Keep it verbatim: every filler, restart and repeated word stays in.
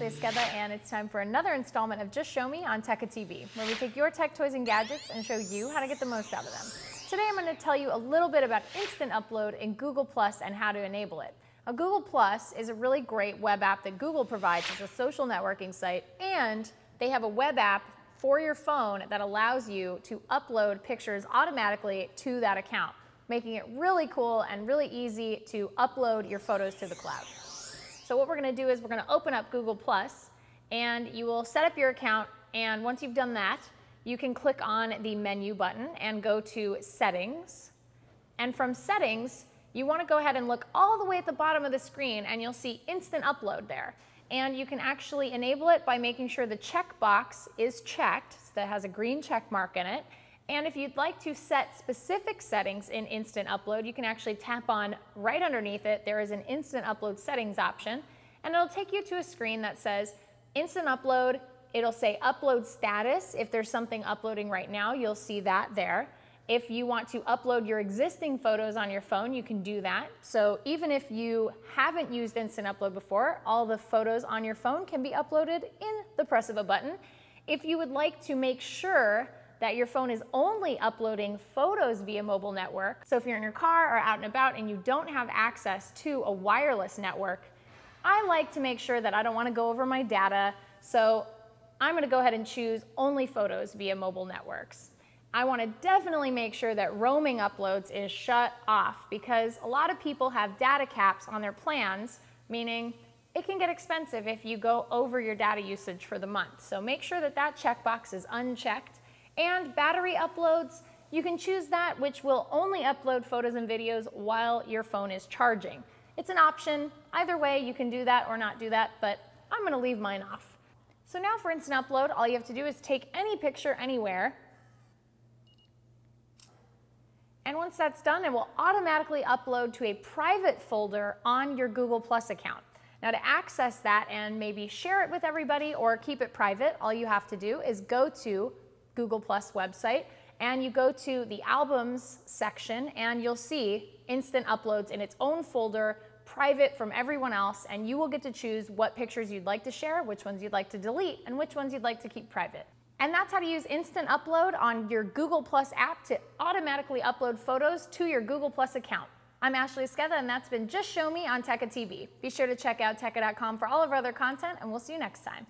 Ashley Esqueda, and it's time for another installment of Just Show Me on Tecca T V, where we take your tech toys and gadgets and show you how to get the most out of them. Today I'm going to tell you a little bit about Instant Upload in Google plus, and how to enable it. Now, Google plus is a really great web app that Google provides as a social networking site, and they have a web app for your phone that allows you to upload pictures automatically to that account, making it really cool and really easy to upload your photos to the cloud. So what we're going to do is we're going to open up Google plus, and you will set up your account, and once you've done that, you can click on the menu button and go to Settings. And from Settings, you want to go ahead and look all the way at the bottom of the screen, and you'll see Instant Upload there. And you can actually enable it by making sure the checkbox is checked, so that has a green check mark in it. And if you'd like to set specific settings in Instant Upload, you can actually tap on right underneath it. There is an Instant Upload settings option, and it'll take you to a screen that says Instant Upload. It'll say Upload Status. If there's something uploading right now, you'll see that there. If you want to upload your existing photos on your phone, you can do that. So even if you haven't used Instant Upload before, all the photos on your phone can be uploaded in the press of a button. If you would like to make sure that your phone is only uploading photos via mobile network. So if you're in your car or out and about and you don't have access to a wireless network, I like to make sure that I don't want to go over my data, so I'm going to go ahead and choose only photos via mobile networks. I want to definitely make sure that roaming uploads is shut off, because a lot of people have data caps on their plans, meaning it can get expensive if you go over your data usage for the month. So make sure that that checkbox is unchecked. And battery uploads, you can choose that, which will only upload photos and videos while your phone is charging. It's an option. Either way, you can do that or not do that, but I'm going to leave mine off. So now for Instant Upload, all you have to do is take any picture anywhere. And once that's done, it will automatically upload to a private folder on your Google plus account. Now, to access that and maybe share it with everybody or keep it private, all you have to do is go to Google plus website, and you go to the Albums section, and you'll see Instant Uploads in its own folder, private from everyone else, and you will get to choose what pictures you'd like to share, which ones you'd like to delete, and which ones you'd like to keep private. And that's how to use Instant Upload on your Google plus app to automatically upload photos to your Google plus account. I'm Ashley Esqueda, and that's been Just Show Me on Tecca T V. Be sure to check out Tecca dot com for all of our other content, and we'll see you next time.